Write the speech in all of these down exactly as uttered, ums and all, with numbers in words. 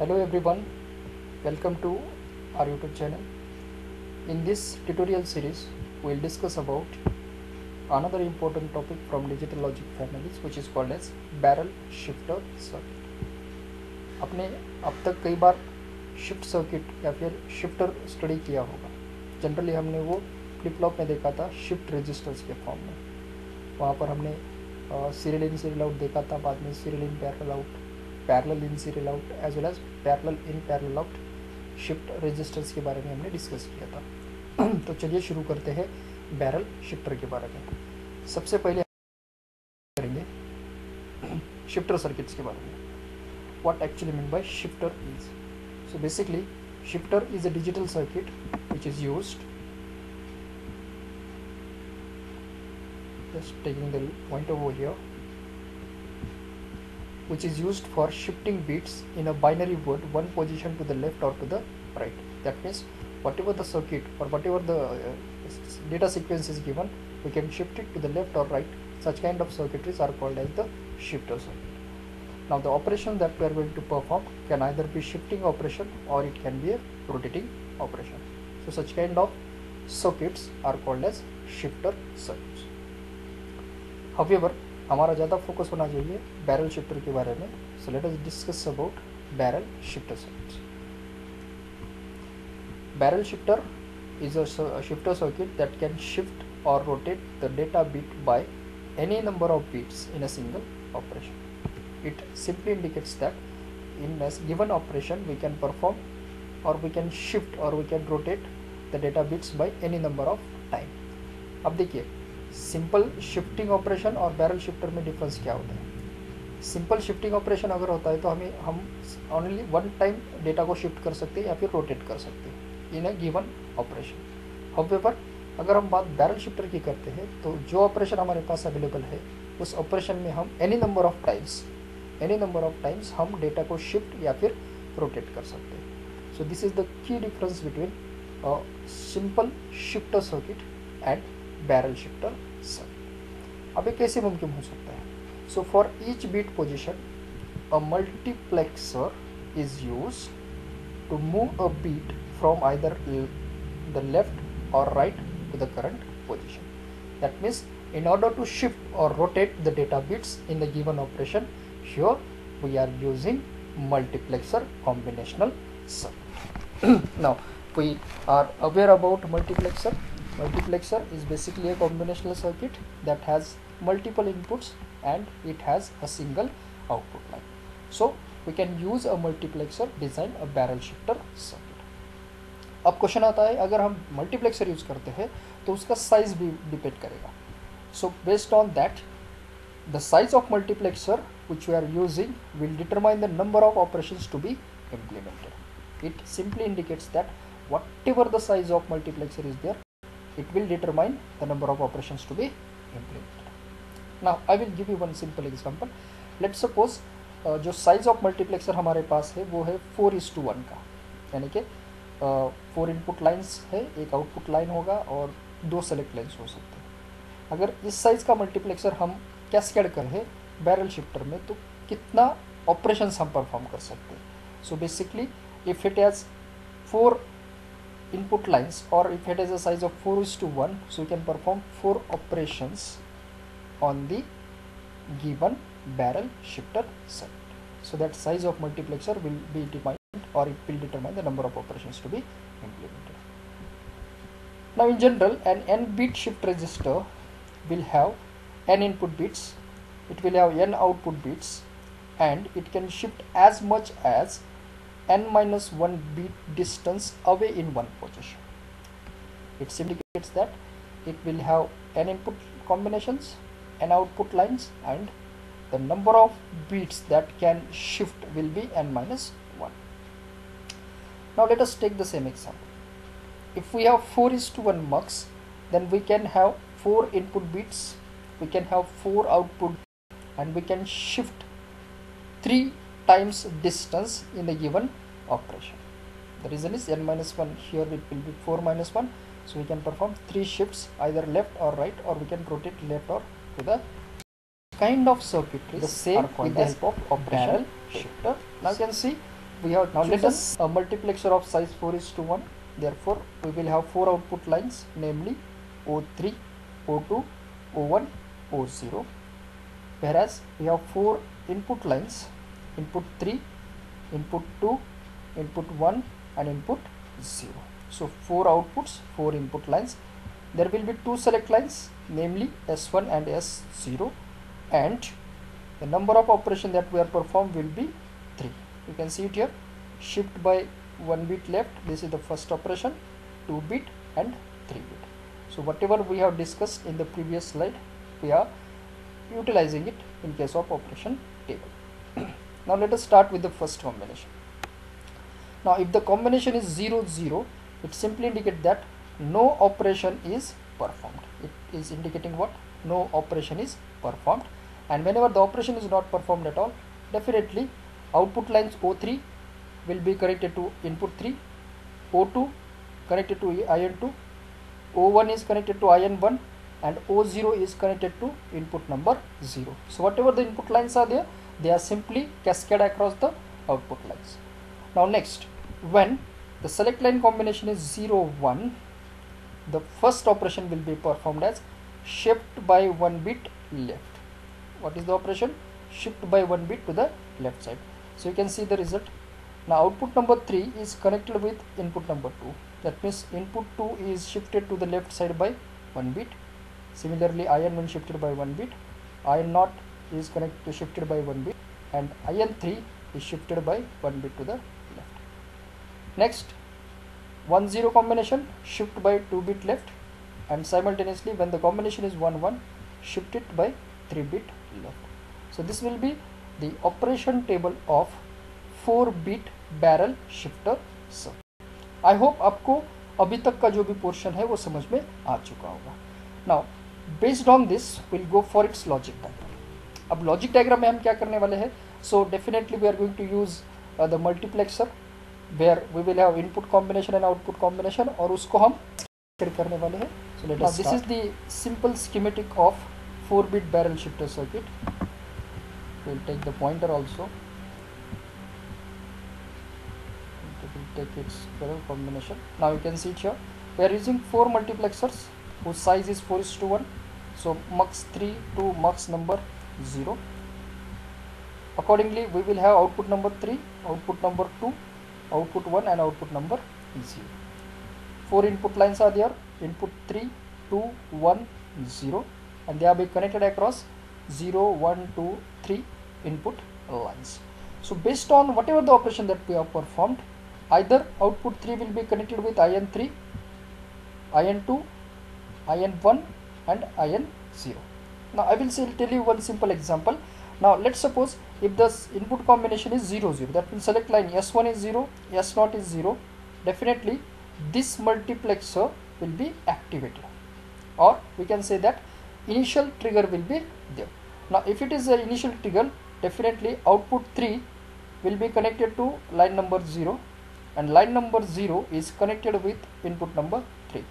Hello everyone, welcome to our YouTube channel. In this tutorial series, we will discuss about another important topic from digital logic families, which is called as barrel shifter circuit. आपने अब तक कई बार shift circuit या फिर shifter study किया होगा. Generally हमने वो फ्लिप फ्लॉप में देखा था शिफ्ट रजिस्टर्स के फॉर्म में. वहाँ पर हमने सीरियल इन सीरियल आउट देखा था, बाद में serial in parallel out, parallel in serial out as well as parallel in parallel out shift registers के बारे में हमने डिस्कस किया था. तो चलिए शुरू करते हैं बैरल शिफ्टर के बारे में. सबसे पहले करेंगे शिफ्टर सर्किट्स के बारे में. What actually mean by shifter is, so basically shifter is a digital circuit which is used, just taking the point over here, which is used for shifting bits in a binary word one position to the left or to the right. That means whatever the circuit or whatever the uh, data sequence is given, we can shift it to the left or right. Such kind of circuitries are called as the shifter circuit. Now the operation that we are going to perform can either be shifting operation or it can be a rotating operation. So such kind of circuits are called as shifter circuits. However, हमारा ज़्यादा focus होना चाहिए barrel shifter के बारे में. So let us discuss about barrel shifter circuit. Barrel shifter is a shifter circuit that can shift or rotate the data bit by any number of bits in a single operation. It simply indicates that in a given operation we can perform or we can shift or we can rotate the data bits by any number of time. अब देखिए simple shifting operation और barrel shifter में difference क्या होता है. Simple shifting operation अगर होता है तो हमें हम ओनली वन टाइम डेटा को शिफ्ट कर सकते हैं या फिर रोटेट कर सकते हैं in a given operation. However अगर हम बात बैरल शिफ्टर की करते हैं तो जो ऑपरेशन हमारे पास अवेलेबल है उस ऑपरेशन में हम any number of times any number of times हम डेटा को शिफ्ट या फिर रोटेट कर सकते हैं. So this is the key difference between simple shifter circuit and barrel shifter circuit. अब ये कैसे मुमकिन हो सकता है. So for each bit position a multiplexer is use to move a bit from either the left or right to the current position. That means in order to shift or rotate the data bits in the given operation sure we are using multiplexer combinational circuit. Now we are aware about multiplexer. Multiplexer is basically a combinational circuit that has multiple inputs and it has a single output line. So we can use a multiplexer design a barrel shifter circuit. अब question आता है अगर हम multiplexer use करते हैं तो उसका size भी depend करेगा. So based on that, the size of multiplexer which we are using will determine the number of operations to be implemented. It simply indicates that whatever the size of multiplexer is there, it will determine the number of operations to be implemented. Now I will give you one simple example. Let's suppose uh, जो size of multiplexer हमारे पास है वो है four is to one का, यानी कि four input lines है, एक आउटपुट लाइन होगा और दो सेलेक्ट लाइन्स हो सकते हैं. अगर इस साइज़ का मल्टीप्लेक्सर हम कैस्केड करें बैरल शिफ्टर में तो कितना ऑपरेशंस हम परफॉर्म कर सकते हैं. So basically if it has four input lines or if it has a size of four is to one, so you can perform four operations on the given barrel shifter circuit. So that size of multiplexer will be determined or it will determine the number of operations to be implemented. Now in general an n bit shift register will have n input bits, it will have n output bits and it can shift as much as n minus one beat distance away in one position. It indicates that it will have n input combinations, n output lines and the number of beats that can shift will be n minus one. Now let us take the same example. If we have four is to one mux, then we can have four input beats, we can have four output and we can shift three times distance in a given operation. The reason is n minus one, here it will be four minus one, so we can perform three shifts either left or right or we can rotate left or to the kind of circuitry the same with the help of barrel shifter. Now you can see we have now chosen. Let us a multiplexer of size four is to one, therefore we will have four output lines, namely O three, O two, O one, O zero, whereas we have four input lines, input three, input two, input one and input zero. So four outputs, four input lines. There will be two select lines, namely S one and S zero, and the number of operation that we are performed will be three. You can see it here, shift by one bit left, this is the first operation, two bit and three bit. So whatever we have discussed in the previous slide, we are utilizing it in case of operation table. Now let us start with the first combination. Now if the combination is zero zero, it simply indicates that no operation is performed. It is indicating what? No operation is performed. And whenever the operation is not performed at all, definitely output lines O three will be connected to input three, O two connected to I N two, O one is connected to I N one, and O zero is connected to input number zero. So whatever the input lines are there, they are simply cascaded across the output lines. Now next, when the select line combination is zero one, the first operation will be performed as shift by one bit left. What is the operation? Shift by one bit to the left side. So you can see the result. Now output number three is connected with input number two. That means input two is shifted to the left side by one bit. Similarly, I N one shifted by one bit, I N zero is connected shifted by one bit, and I N three is shifted by one bit to the left. Next, one zero combination, shift by two bit left, and simultaneously when the combination is one one, shift it by three bit left. So this will be the operation table of four bit barrel shifter circuit. I hope आपको अभी तक का जो भी portion है वो समझ में आ चुका होगा. Now based on this will go for its logic diagram. अब लॉजिक डायग्राम में हम क्या करने वाले हैं? So definitely we are going to use the multiplexer where we will have input combination and output combination, और उसको हम करने वाले हैं. So let us this is the simple schematic of four bit barrel shifter circuit. We will take the pointer also. Take its barrel combination. Now you can see it here. We are using four multiplexers whose size is four is to one. So mux three to mux number zero. Accordingly, we will have output number three, output number two, output one, and output number zero. Four input lines are there: input three, two, one, zero, and they are being connected across zero, one, two, three input lines. So based on whatever the operation that we have performed, either output three will be connected with I N three, I N two, I N one and I N zero. Now I will say, tell you one simple example. Now let's suppose if this input combination is zero zero, that means select line S one is zero, S zero is zero, definitely this multiplexer will be activated, or we can say that initial trigger will be there. Now if it is an initial trigger, definitely output three will be connected to line number zero, and line number zero is connected with input number three.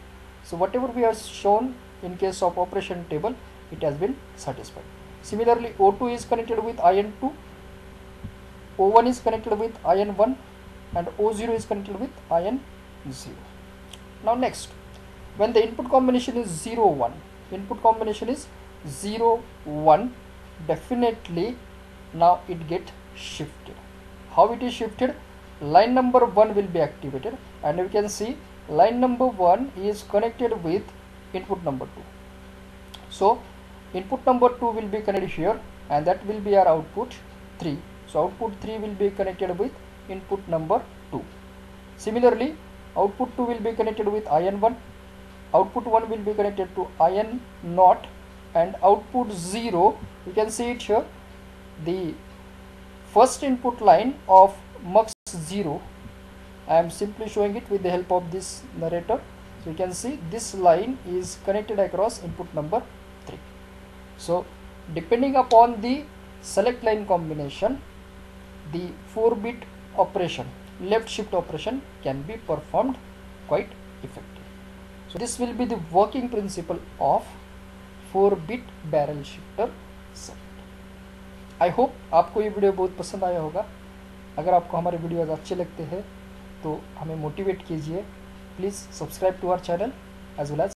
So whatever we are shown in case of operation table, it has been satisfied. Similarly, O two is connected with I N two, O one is connected with I N one, and O zero is connected with I N zero. Now next, when the input combination is zero one, input combination is zero one, definitely now it gets shifted. How it is shifted? Line number one will be activated, and you can see line number one is connected with input number two. So input number two will be connected here, and that will be our output three. So output three will be connected with input number two. Similarly, output two will be connected with I N one, output one will be connected to I N zero, and output zero, you can see it here, the first input line of mux zero. I am simply showing it with the help of this narrator. So you can see this line is connected across input number three. So depending upon the select line combination, the four bit operation, left shift operation, can be performed quite effectively. So this will be the working principle of four bit barrel shifter circuit. I hope आपको ये video बहुत पसंद आया होगा. अगर आपको हमारे videos अच्छे लगते हैं तो हमें मोटिवेट कीजिए। Please subscribe to our channel as well as